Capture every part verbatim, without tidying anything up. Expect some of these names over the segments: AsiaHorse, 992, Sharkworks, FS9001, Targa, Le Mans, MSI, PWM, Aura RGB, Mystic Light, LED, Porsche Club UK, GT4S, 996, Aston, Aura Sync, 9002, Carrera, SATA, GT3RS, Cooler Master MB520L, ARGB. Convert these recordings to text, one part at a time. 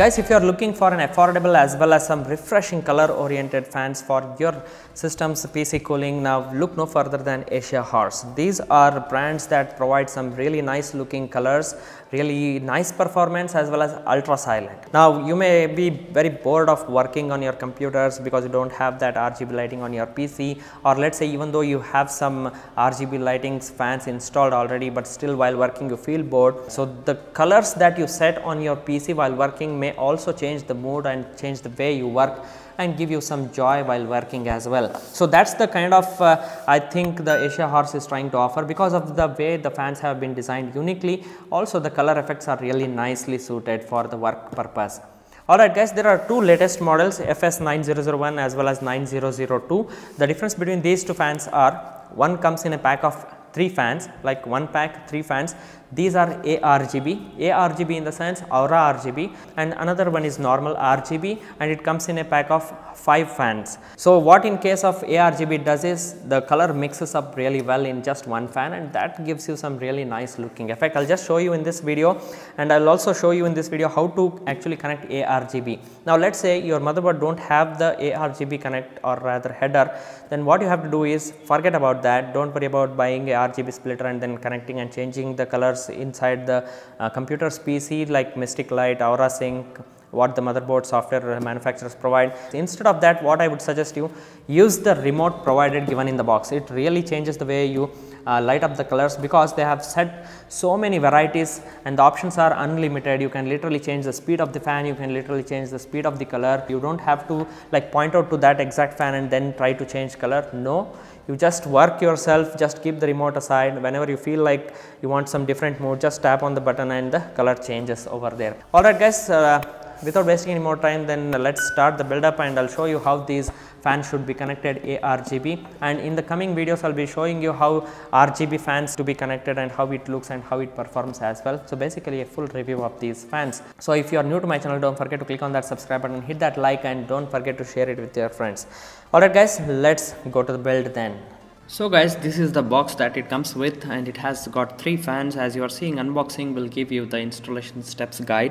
Guys, if you are looking for an affordable as well as some refreshing color oriented fans for your system's P C cooling, now look no further than AsiaHorse. These are brands that provide some really nice looking colors, really nice performance as well as ultra silent. Now you may be very bored of working on your computers because you don't have that R G B lighting on your P C, or let's say even though you have some R G B lighting fans installed already, but still while working you feel bored. So the colors that you set on your P C while working may also change the mood and change the way you work and give you some joy while working as well. So that's the kind of uh, I think the AsiaHorse is trying to offer, because of the way the fans have been designed uniquely. Also the color effects are really nicely suited for the work purpose. Alright guys, there are two latest models, F S nine thousand one as well as nine thousand two. The difference between these two fans are, one comes in a pack of three fans, like one pack, three fans. These are A R G B, A R G B in the sense Aura R G B, and another one is normal R G B, and it comes in a pack of five fans. So what in case of A R G B does is, the color mixes up really well in just one fan, and that gives you some really nice looking effect. I'll just show you in this video, and I'll also show you in this video how to actually connect A R G B. Now let's say your motherboard don't have the A R G B connect, or rather header, then what you have to do is forget about that. Don't worry about buying a R G B splitter and then connecting and changing the colors inside the uh, computer's P C, like Mystic Light, Aura Sync, what the motherboard software manufacturers provide. Instead of that, what I would suggest you, use the remote provided given in the box. It really changes the way you uh, light up the colors, because they have set so many varieties and the options are unlimited. You can literally change the speed of the fan, you can literally change the speed of the color. You don't have to like point out to that exact fan and then try to change color. No. You just work yourself, just keep the remote aside. Whenever you feel like you want some different mode, just tap on the button and the color changes over there. Alright guys, uh, without wasting any more time, then let's start the build up and I'll show you how these fans should be connected A R G B, and in the coming videos I'll be showing you how R G B fans to be connected and how it looks and how it performs as well. So basically a full review of these fans. So if you are new to my channel, don't forget to click on that subscribe button, hit that like, and don't forget to share it with your friends. Alright guys, let's go to the build then. So guys, this is the box that it comes with, and it has got three fans. As you are seeing, unboxing will give you the installation steps guide,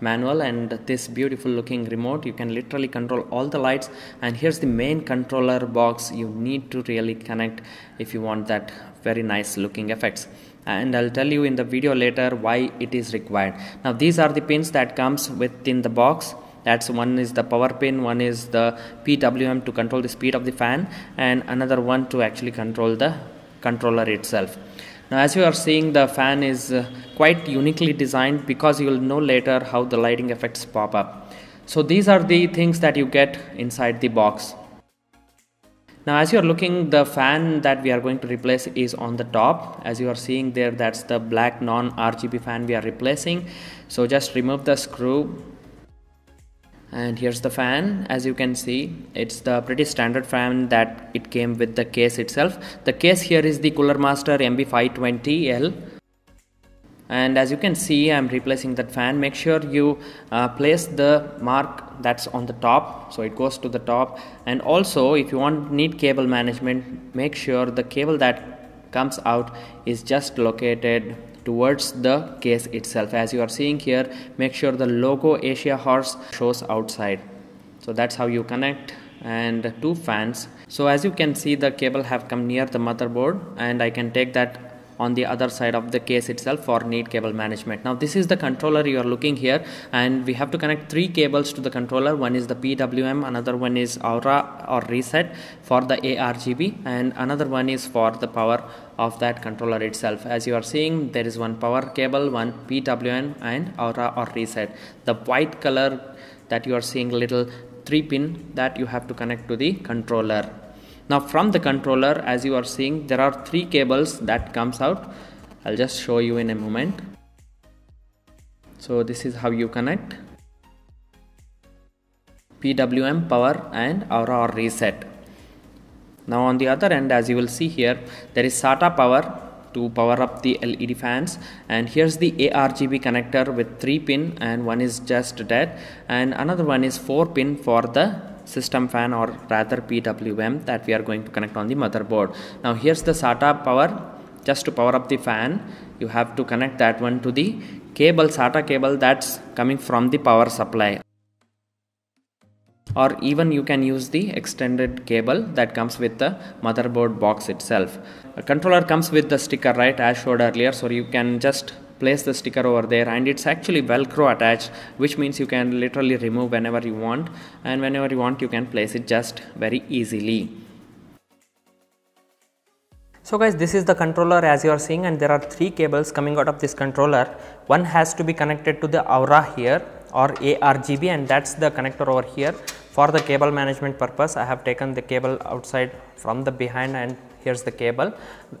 manual, and this beautiful looking remote. You can literally control all the lights, and here's the main controller box you need to really connect if you want that very nice looking effects. And I'll tell you in the video later why it is required. Now these are the pins that comes within the box. That's one is the power pin, one is the P W M to control the speed of the fan, and another one to actually control the controller itself. Now as you are seeing, the fan is uh, quite uniquely designed, because you will know later how the lighting effects pop up. So these are the things that you get inside the box. Now as you are looking, the fan that we are going to replace is on the top. As you are seeing there, that's the black non-R G B fan we are replacing. So just remove the screw. And here's the fan. As you can see, it's the pretty standard fan that it came with the case itself. The case here is the Cooler Master M B five twenty L, and as you can see, I'm replacing that fan. Make sure you uh, place the mark that's on the top, so it goes to the top. And also, if you want need cable management, make sure the cable that comes out is just located towards the case itself. As you are seeing here, make sure the logo AsiaHorse shows outside. So that's how you connect, and two fans. So as you can see, the cable have come near the motherboard, and I can take that on the other side of the case itself for neat cable management. Now this is the controller you are looking here, and we have to connect three cables to the controller. One is the P W M, another one is Aura or reset for the A R G B, and another one is for the power of that controller itself. As you are seeing, there is one power cable, one P W M, and Aura or reset. The white color that you are seeing, little three pin, that you have to connect to the controller. Now from the controller, as you are seeing, there are three cables that comes out. I'll just show you in a moment. So this is how you connect P W M, power, and Aura or reset. Now on the other end, as you will see here, there is SATA power to power up the L E D fans, and here's the A R G B connector with three pin, and one is just dead, and another one is four pin for the system fan, or rather P W M, that we are going to connect on the motherboard. Now here's the SATA power just to power up the fan, you have to connect that one to the cable, SATA cable that's coming from the power supply. Or even you can use the extended cable that comes with the motherboard box itself. A controller comes with the sticker, right, as showed earlier, so you can just place the sticker over there, and it's actually velcro attached, which means you can literally remove whenever you want, and whenever you want you can place it just very easily. So guys, this is the controller as you are seeing, and there are three cables coming out of this controller. One has to be connected to the Aura here, or A R G B, and that's the connector over here. For the cable management purpose, I have taken the cable outside from the behind, and here's the cable.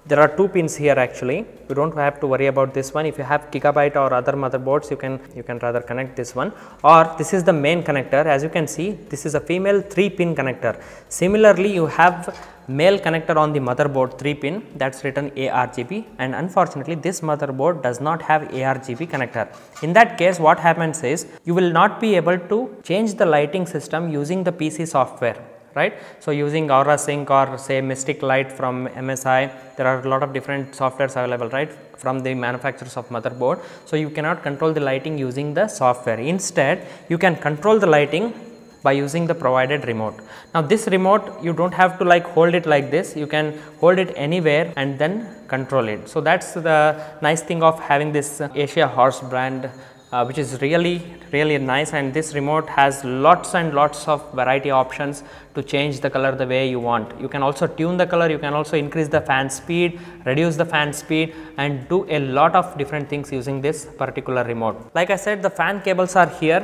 There are two pins here actually. You don't have to worry about this one. If you have Gigabyte or other motherboards, you can you can rather connect this one. Or this is the main connector. As you can see, this is a female three pin connector. Similarly, you have male connector on the motherboard three pin that's written A R G B, and unfortunately this motherboard does not have A R G B connector. In that case, what happens is you will not be able to change the lighting system using the P C software. Right? So using Aura Sync or say Mystic Light from M S I, there are a lot of different softwares available, right, from the manufacturers of motherboard. So you cannot control the lighting using the software. Instead, you can control the lighting by using the provided remote. Now this remote, you don't have to like hold it like this. You can hold it anywhere and then control it. So that's the nice thing of having this AsiaHorse brand, Uh, which is really really nice, and this remote has lots and lots of variety options to change the color the way you want. You can also tune the color, you can also increase the fan speed, reduce the fan speed, and do a lot of different things using this particular remote. Like I said, the fan cables are here.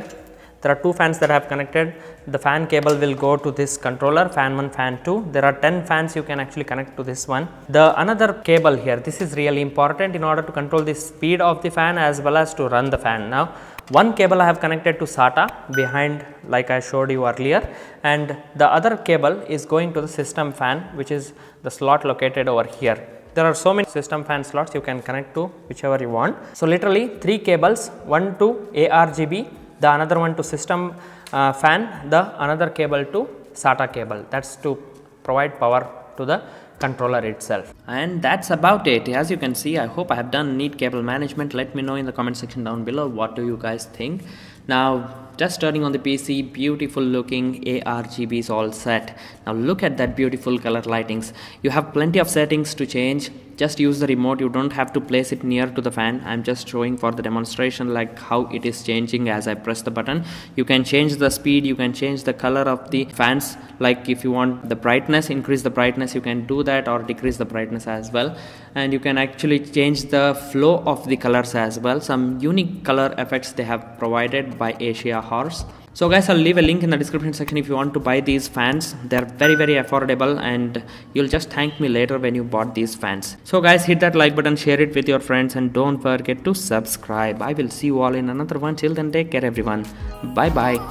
There are two fans that I have connected. The fan cable will go to this controller, fan one, fan two. There are ten fans you can actually connect to this one. The another cable here, this is really important in order to control the speed of the fan as well as to run the fan. Now, one cable I have connected to SATA behind, like I showed you earlier, and the other cable is going to the system fan, which is the slot located over here. There are so many system fan slots you can connect to whichever you want. So literally three cables, one to A R G B, the another one to system uh, fan, the another cable to SATA cable. That's to provide power to the controller itself. And that's about it. As you can see, I hope I have done neat cable management. Let me know in the comment section down below, what do you guys think. Now just turning on the P C, beautiful looking A R G B is all set. Now look at that beautiful color lightings. You have plenty of settings to change. Just use the remote, you don't have to place it near to the fan. I'm just showing for the demonstration like how it is changing as I press the button. You can change the speed, you can change the color of the fans. Like if you want the brightness, increase the brightness, you can do that, or decrease the brightness as well. And you can actually change the flow of the colors as well. Some unique color effects they have provided by AsiaHorse. So guys, I'll leave a link in the description section if you want to buy these fans. They're very very affordable, and you'll just thank me later when you bought these fans. So guys, hit that like button, share it with your friends, and don't forget to subscribe. I will see you all in another one. Till then, take care everyone. Bye bye.